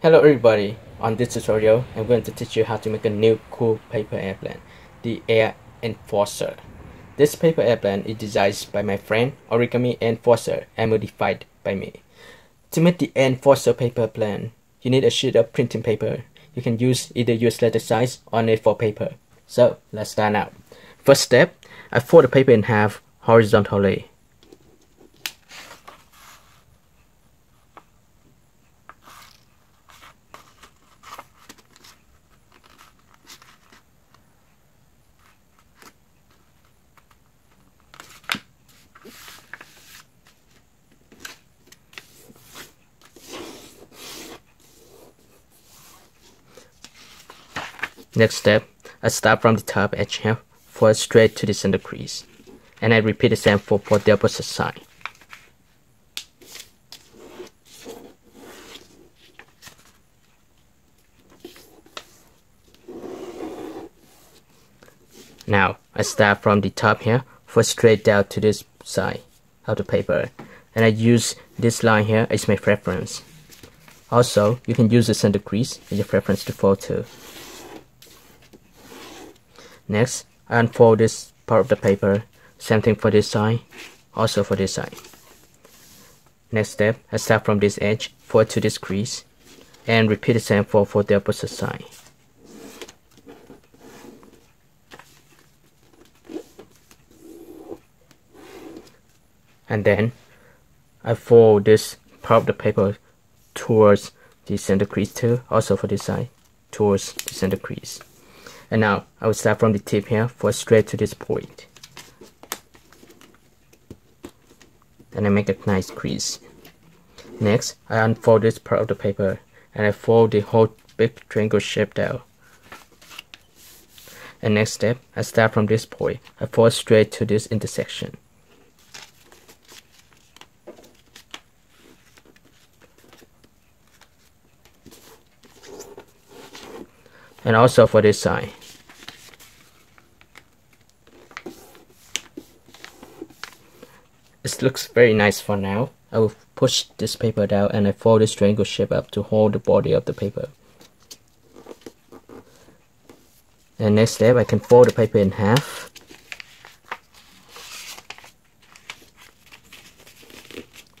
Hello everybody, on this tutorial I'm going to teach you how to make a new cool paper airplane, the Air Enforcer. This paper airplane is designed by my friend Origami Enforcer and modified by me. To make the Air Enforcer paper plane, you need a sheet of printing paper. You can use either US letter size or A4 paper. So let's start now. First step, I fold the paper in half horizontally. Next step, I start from the top edge half, fold straight to the center crease, and I repeat the same for the opposite side. Now, I start from the top here, fold straight down to this side of the paper, and I use this line here as my reference. Also, you can use the center crease as your reference to fold to. Next, I unfold this part of the paper, same thing for this side, also for this side. Next step, I start from this edge, fold to this crease, and repeat the same fold for the opposite side. And then, I fold this part of the paper towards the center crease too, also for this side, towards the center crease. And now, I will start from the tip here, fold straight to this point. And I make a nice crease. Next, I unfold this part of the paper, and I fold the whole big triangle shape down. And next step, I start from this point, I fold straight to this intersection. And also for this side. This looks very nice for now. I will push this paper down and I fold this triangle shape up to hold the body of the paper. And next step, I can fold the paper in half.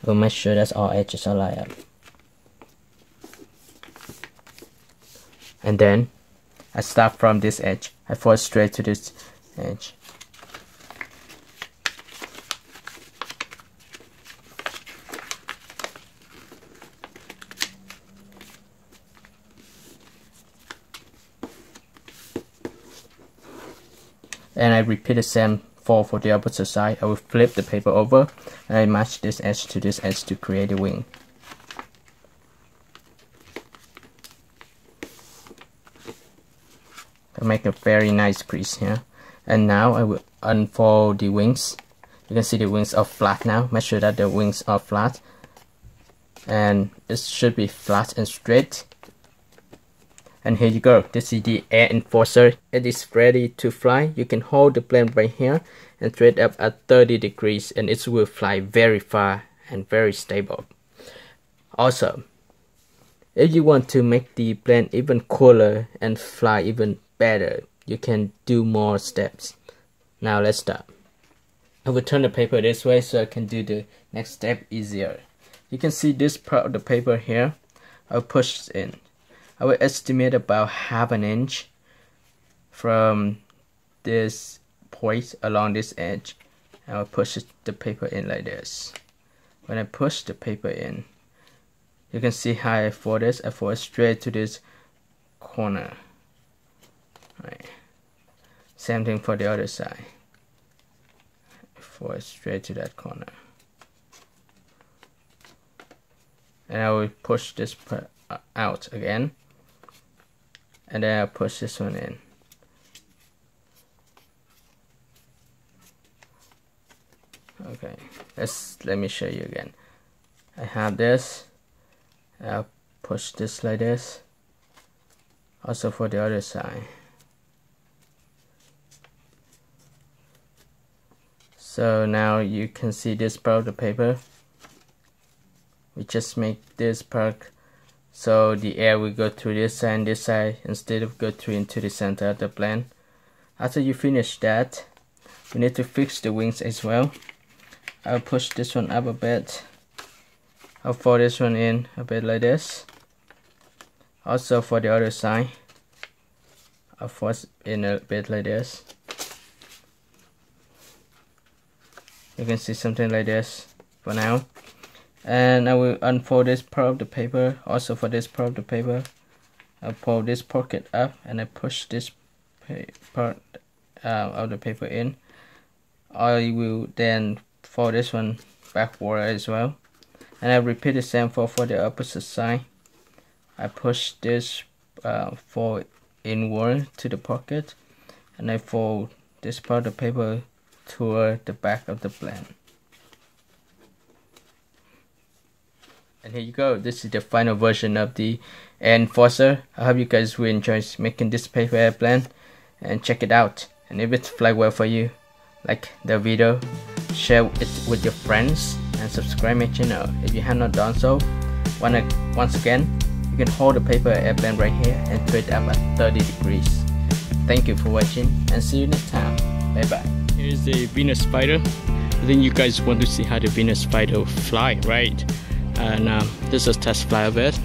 I will make sure that all edges are lined up. And then, I start from this edge, I fold straight to this edge. And I repeat the same fold for the opposite side. I will flip the paper over and I match this edge to this edge to create a wing. I make a very nice crease here. And now I will unfold the wings. You can see the wings are flat now. Make sure that the wings are flat. And it should be flat and straight. And here you go. This is the Air Enforcer. It is ready to fly. You can hold the plane right here and straight up at 30 degrees. And it will fly very far and very stable. Also, if you want to make the plane even cooler and fly even better, you can do more steps. Now let's start. I will turn the paper this way so I can do the next step easier. You can see this part of the paper here. I'll push it in. I will estimate about half an inch from this point along this edge. I will push the paper in like this. When I push the paper in, you can see how I fold this. I fold straight to this corner. Right. Same thing for the other side. Fold straight to that corner. And I will push this part out again. And then I'll push this one in. Okay, let me show you again. I have this. I'll push this like this. Also for the other side. So now you can see this part of the paper. We just make this part So the air will go through this side instead of go through into the center of the plane. After you finish that, we need to fix the wings as well. I'll push this one up a bit. I'll fold this one in a bit like this. Also for the other side, I'll fold in a bit like this. You can see something like this for now. And I will unfold this part of the paper. Also for this part of the paper, I'll pull this pocket up and I push this part of the paper in. I will then fold this one backward as well. And I repeat the same for the opposite side. I push this fold inward to the pocket and I fold this part of the paper toward the back of the plane. And here you go, this is the final version of the Air Enforcer. I hope you guys will enjoy making this paper airplane and check it out. And if it fly well for you, like the video, share it with your friends and subscribe my channel if you have not done so. Once again, you can hold the paper airplane right here and throw it up at 30 degrees. Thank you for watching and see you next time. Bye bye. Here's the Venus spider. I think you guys want to see how the Venus spider fly, right? And this is test fly of it.